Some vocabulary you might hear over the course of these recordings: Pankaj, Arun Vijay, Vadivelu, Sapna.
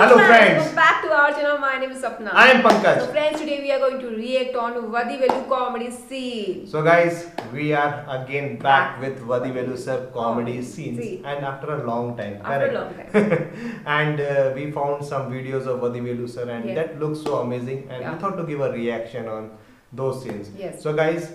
Hello friends. Welcome back to our channel. My name is Sapna. I am Pankaj. So friends, today we are going to react on Vadivelu comedy scene. So guys, we are again back with Vadivelu sir comedy scenes, and after a long time. After a long time. And we found some videos of Vadivelu sir, and that looks so amazing, and we thought to give a reaction on those scenes. Yes. So guys,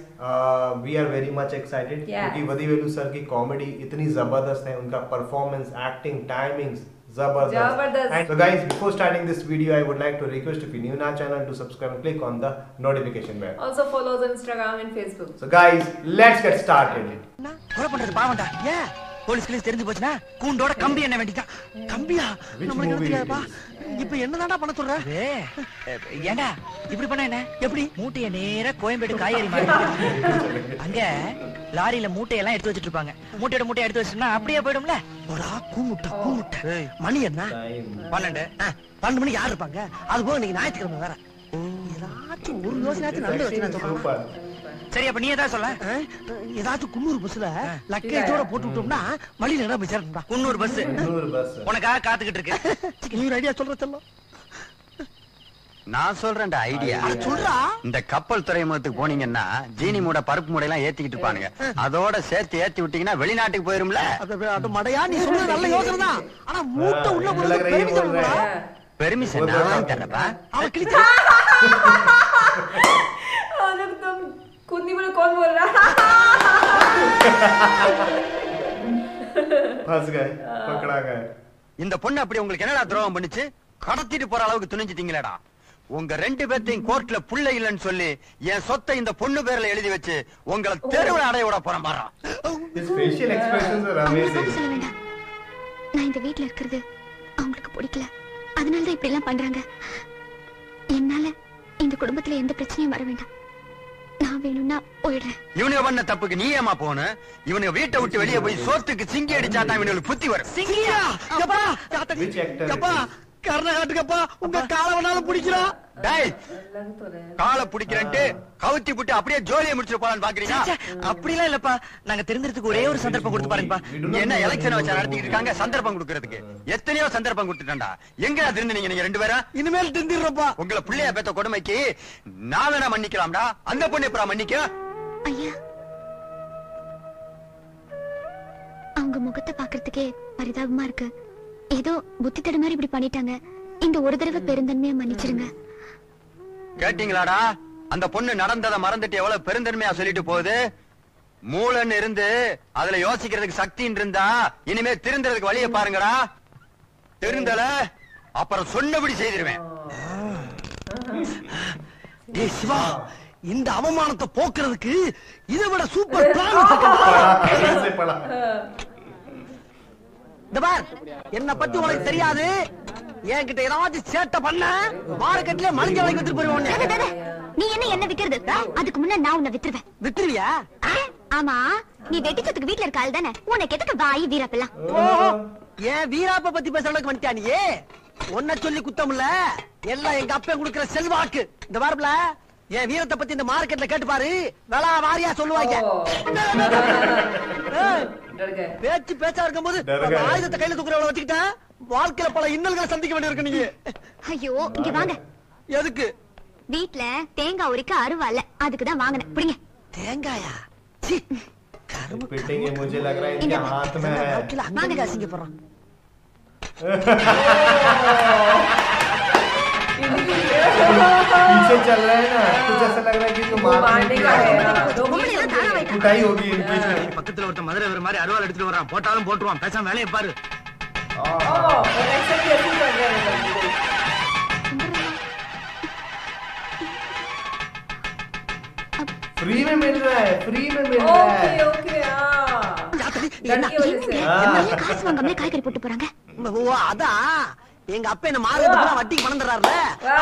we are very much excited क्योंकि Vadivelu sir की comedy इतनी जबरदस्त है, उनका performance, acting, timings zabardast. And so guys, before starting this video, I would like to request, if you're new in our channel, to subscribe and click on the notification bell. Also follow us on Instagram and Facebook. So guys, let's get started. Yeah. Police police terindu pochna koondoda kambi enna vendida kambiya namakku theriyappa ipo enna daana panna solra yena ipdi panna enna eppadi mootiya neera koyambedu kaiyari maari anga lorry la mootai ella eduthu vechirupanga mootiyoda mootai eduthu vechna apdiye poidumla ora koonutta mani enna 12 12 mani yaar irupanga adu poga ninga naayitikirama vera ellaathu oru yosanaathu nalla vechna solra சரி அப்ப நீ ஏதா சொல்ல ஏதாவது குன்னூர் பஸ்ல லக்கேஜோட போட்டு விட்டோம்னா மலில என்ன பேசறடா குன்னூர் பஸ் உனக்காக காத்துக்கிட்டு இருக்கு நீ ஒரு ஐடியா சொல்ற செல்லம் நான் சொல்றேன்டா ஐடியா சொல்றா இந்த கப்பல் துறைமுகத்துக்கு போனீங்கன்னா ஜீனி மூட பருப்பு மூட எல்லாம் ஏத்திக்கிட்டு பாருங்க அதோட சேர்த்து ஏத்தி விட்டீங்கன்னா வெளிநாட்டுக்கு போயிரும்ல அது மடையா நீ சொல்றது நல்ல யோசனை தான் ஆனா மூட்டை உள்ள போறது பெர்மிஷன்டா பெர்மிஷன் நான் தரப்பா அவ கிளிச்சா खुद नहीं बोला कौन बोल रहा फंस गए पकड़ा गए இந்த பொண்ணு அப்படி உங்களுக்கு என்னடா துரோகம் பண்ணிச்சு கடத்திட்டு போற அளவுக்கு துணிஞ்சிட்டீங்களடா உங்க ரெண்டு பேத்தையும் கோர்ட்ல புள்ள இல்லன்னு சொல்லி என் சொத்தை இந்த பொண்ணு பேர்ல எழுதி வச்சு உங்களை தெருவுல அடையோட போறேன் பாறா this facial expressions are amazing நான் இந்த வீட்ல இருக்குது உங்களுக்கு பிடிக்கல அதனால தான் இப்படி எல்லாம் பண்றாங்க என்னால இந்த குடும்பத்துல எந்த பிரச்சனையும் வர வேண்டாம் நான் வேணும்னா போயிடுறேன் இவனுக்கு பண்ண தப்புக்கு நீ ஏமா போனே இவனை வீட்டை விட்டு வெளிய போய் சோத்துக்கு சிங்கி அடிச்சா தான் இவனுக்கு புத்தி வரும் சிங்கியா அப்பா அப்பா கர்நாடகத்துக்கு அப்பா உங்க காலவனால புடிச்சறா டேய் கால புடிக்கறேன்னு கவுத்தி புட்டு அப்படியே ஜோலியை முடிச்சு போறான்னு பாக்குறீங்க அப்படிலாம் இல்லப்பா நாங்க தெரிஞ்சிறதுக்கு ஒரே ஒரு சந்தர்ப்பம் கொடுத்து பாருங்கப்பா என்ன எலெக்ஷன் வச்சா நடத்திட்டு இருக்காங்க சந்தர்ப்பம் கொடுக்கிறதுக்கு எத்தனையோ சந்தர்ப்பம் கொடுத்துட்டான்டா எங்கடா தெரிஞ்சு நீங்க ரெண்டு பேரா இனிமேல் தெரிஞ்சிரப்பா உங்க புள்ளைய பேத்த கொடுமைக்கு நான் வேணா மன்னிக்கலாம்டா அந்த பொண்ணே புற மன்னிக்க ஐயா அவங்க முகத்தை பாக்குறதுக்கே பரிதாபமா இருக்கு ஏதோ புத்தி தட மாதிரி இப்படி பண்ணிட்டாங்க இந்த ஒரு தடவை பெருந்தன்மையா மன்னிச்சிடுங்க கேட்டிங்களாடா அந்த பொண்ணு நடந்தத மறந்துட்டு எவ்வளவு பெருந்தன்மையா சொல்லிட்டு போகுது மூலன்னு இருந்து அதுல யோசிக்கிறதுக்கு சக்தின்னு இருந்தா இனிமே திருந்திறதுக்கு வழியை பாருங்கடா தெரிந்தல அப்புறம் சொன்னபடி செய்திருவேன் டேய் சிவா இந்த அவமானத்தை போக்குறதுக்கு இதை விட சூப்பர் பிளான் வச்சிருக்கேன் என்ன பத்தி உனக்கு தெரியாது என்கிட்ட ஏதாச்சும் சேட்டை பண்ண மார்க்கெட்ல மலிஞ்ச விலைக்கு வித்துட்டு போயிருவோம் நீ என்ன என்ன விக்கிறது அதுக்கு முன்ன நான் உன்னை வித்துருவேன் வித்துருவியா ஆமா நீ வெட்டிச்சதுக்கு வீட்டுல இருக்க ஆள் தானே உனக்கு எதுக்கு வாய் வீராப்பெல்லாம் ஏன் வீராப்ப பத்தி பேசுற அளவுக்கு வந்துட்டா நீ உன்னை சொல்லி குத்தமில்ல எல்லாம் எங்க அப்பன் குடுக்கிற செல்வாக்கு இந்த வாரப்புல என் வீரத்தை பத்தி இந்த மார்க்கெட்ல கேட்டு பாரு விலா வாரியா சொல்லுவாங்க பேச்சு பேச்சா இருக்கும் போது ஆயுதத்தை கையில தூக்குறவளை வச்சுக்கிட்டா வாழ்க்கையில பல இன்னல்களை சந்திக்க வேண்டியிருக்கு நீங்க ஐயோ இங்க வாங்க எதுக்கு வீட்டுல தேங்காய் உரிக்க அருவால அதுக்குதான் வாங்கினேன் பிடிங்க தேங்காயா பிடிங்க मुझे लग रहा है इनके हाथ में है வாங்க காசிங்க போறோம் पीछे चल रहा है ना कुछ ऐसा लग रहा है कि तो मारने का है लोगों ने कुटाई होगी इनकी பக்கத்துல ஒருத்த மதுரை வர மாதிரி அருவாள் எடுத்துட்டு வரான் போட்டாலும் போடுவான் பேசாம வேலைய பாரு ஓ எக்ஸெப்ட் எதுவும் பண்ணல फ्री में मिल रहा है फ्री में मिल रहा है ओके ओके हां ये खास वांगने काय करी போட்டு போறாங்க ஓ அதா எங்க அப்பா என்ன மார்க்கெட்ல போற வட்டி பணம் தரறாருல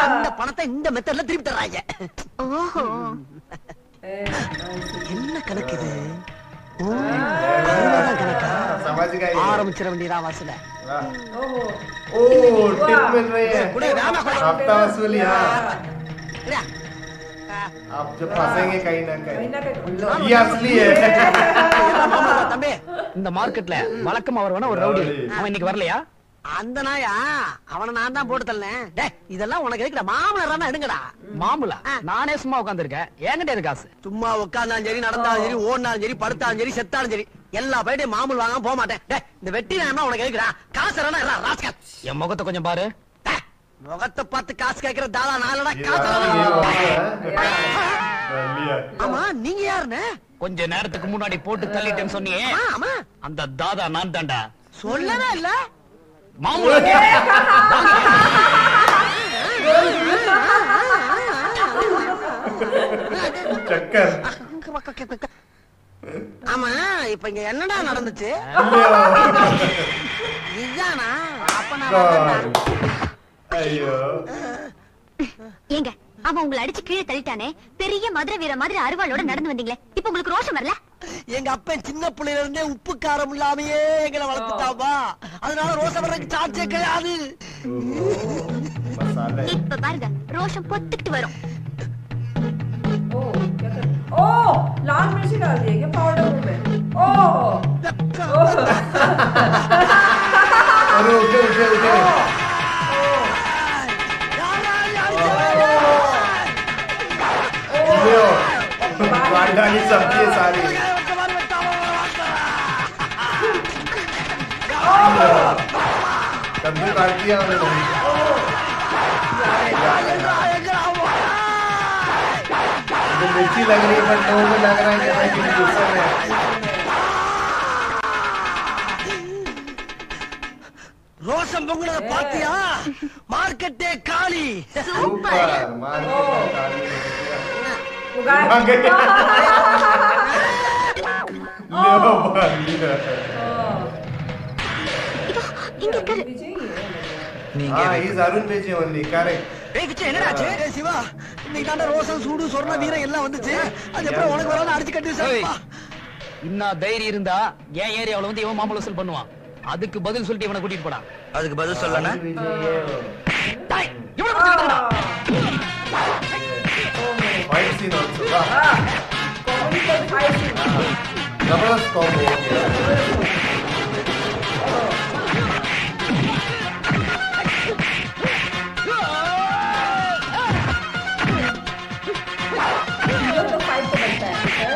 அந்த பணத்தை இந்த மெத்தட்ல திருப்பி தரறாங்க ஓஹோ என்ன கணக்கு இது ஓ என்ன கணக்கு சமாஜ் गाइस ஆரம்பிச்சற வேண்டியதா வாசல ஓஹோ ஓ டிப் मिल रही है आपका वसूली हां आप जब फंसेंगे कहीं ना कहीं ये असली है தம்பி இந்த மார்க்கெட்ல வழக்கம் அவர்வன ஒரு ரவுடி அவன் இன்னைக்கு வரலையா அந்த நாயா அவனை நான் தான் போட்டு தள்ளேன். டேய் இதெல்லாம் உனக்கு எதுக்குடா? மாமலர் தான் எடுங்கடா. மாமலா நானே சும்மா உட்கார்ந்திருக்கேன். என்கிட்ட இருக்கு காசு. சும்மா உட்கார்ந்தாலும் சரி, நடந்தாலும் சரி, ஓடுனாலும் சரி, படுத்தாலும் சரி, செத்தாலும் சரி, எல்லா பையன் மாமூல் வாங்க போக மாட்டேன். டேய் இந்த வெட்டி நான் உனக்கு எதுக்குடா? காசு ராஸ்கல். என் முகத்தை கொஞ்சம் பாரு. முகத்தை பார்த்து காசு கேட்கிற தாதா நாளடா காசு. ஆமா நீங்க யாருன்னு கொஞ்ச நேரத்துக்கு முன்னாடி போட்டு தள்ளிட்டேன்னு சொன்னியே. ஆமா அந்த தாதா நான் தாண்டா. சொல்லவே இல்ல. மாமூல சக்கர். ஆமா இப்ப இங்க என்னடா நடந்துச்சு? இதுதானா அப்ப நான்? ஐயோ ஏங்க அவன் உங்களை அடிச்சு கீழே தள்ளிட்டானே, பெரிய மதுரை வீர மாதிரி அருவாளோட நடந்து வந்தீங்களே, இப்ப உங்களுக்கு ரோஷம் வரல? எங்க அப்ப சின்ன பிள்ளையில இருந்தே உப்பு காரம் இல்லாமையே எங்களை வளர்த்துட்டாப்பா, அதனால ரோஷம் வர்றதுக்கு சான்ஸே கிடையாது. இப்ப பாருங்க ரோஷம் பொத்துக்கிட்டு வரும். ஓ லால் மிர்ச்சி டால் दिएगा பவுடர் में. ஓ ஓ ஓகே ஓகே ஓகே. वांडाली सब्जी है सारी। कंधे बाल्टियाँ हैं लोग। तो मिर्ची लग रही है पर लोगों को लग रहा है कि भाई किसी दूसरे में। रोशन बंगला पातिया मार्केट डे काली। सुपर मार्केट काली। Arun Vijay only correct. விஜய் என்னடா சிவா இன்னைக்கு ரோஷன் சூடு சொர்ண வீரம் எல்லாம் வந்துச்சு, அது எப்ப உனக்கு வராது? அடிச்சு கட்டி இன்னும் தைரியம் இருந்தா ஏன் ஏரியாவில வந்து இவன் மாம்பழ வசூல் பண்ணுவான், அதுக்கு பதில் சொல்லிட்டு இவனை கூட்டிட்டு போடா. அதுக்கு பதில் சொல்லணும். फाइट सीन आल्सो कॉमेडी का फाइट सीन जबरदस्त कॉम्बो हो गया. ये तो फाइट तो बनता है.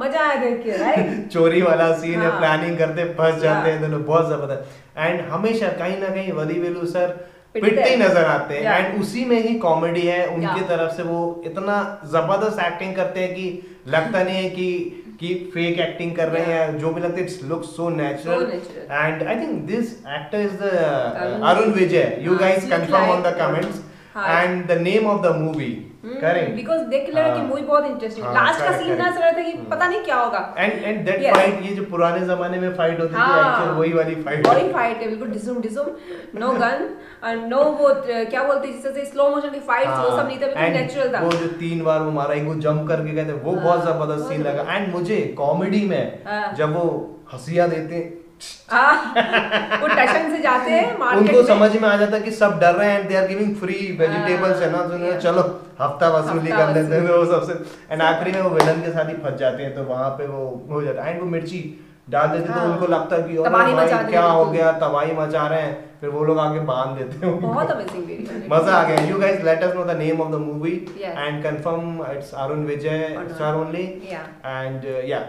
मजा आया देख के, राइट? चोरी वाला सीन है, प्लानिंग करते फंस जाते हैं दोनों, बहुत जबरदस्त. एंड हमेशा कहीं ना कहीं वदिवेलु सर पिटते नजर आते हैं एंड उसी में ही कॉमेडी है उनकी तरफ से. वो इतना जबरदस्त एक्टिंग करते हैं कि लगता नहीं है कि कि फेक एक्टिंग कर रहे हैं जो भी लगता है it's looks so natural and I think this actor is the Arun Vijay you guys confirm on the comments and the name of the movie correct because देख लगा कि मूवी बहुत इंटरेस्टिंग लास्ट का सीन ना रहा था कि पता नहीं क्या होगा एंड दैट फाइट ये जो पुराने जमाने में फाइट होती थी एक्चुअल वही वाली फाइट है बिल्कुल डिसम नो गन एंड नो वो क्या बोलते हैं जैसे स्लो मोशन की फाइट्स वो सब नहीं था बिल्कुल नेचुरल था वो जो तीन बार वो मारा एक वो जंप करके गए थे वो बहुत जबरदस्त सीन लगा एंड मुझे कॉमेडी में जब वो हंसियां देते वो टशन से जाते हैं मार्केट उनको समझ में आ जाता कि सब डर रहे हैं and they are giving free vegetables है ना तो चलो हफ्ता वसूली कर लेते हैं वो सबसे एंड आखिरी में वो विलन के साथ ही फंस जाते हैं तो वहां पे वो हो जाता है एंड वो मिर्ची डाल देते तो उनको लगता है कि और क्या हो गया तबाही मचा रहे हैं फिर वो लोग आके बांध देते हैं बहुत अमेजिंग वीडियो मजा आ गया you guys let us know the name of the movie and confirm it's Arun Vijay sir only and या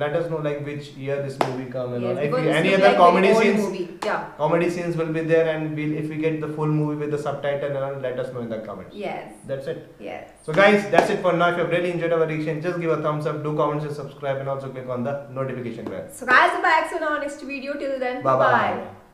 let us know like which year this movie come and all. If any other like comedy scenes comedy scenes will be there and we'll, if we get the full movie with the subtitle and all, let us know in the comments. Yes, that's it. Yes, so guys, that's it for now. If you've really enjoyed our reaction, just give a thumbs up, do comments and subscribe, and also click on the notification bell. So guys, we'll be back soon on our next video. Till then, bye bye, bye.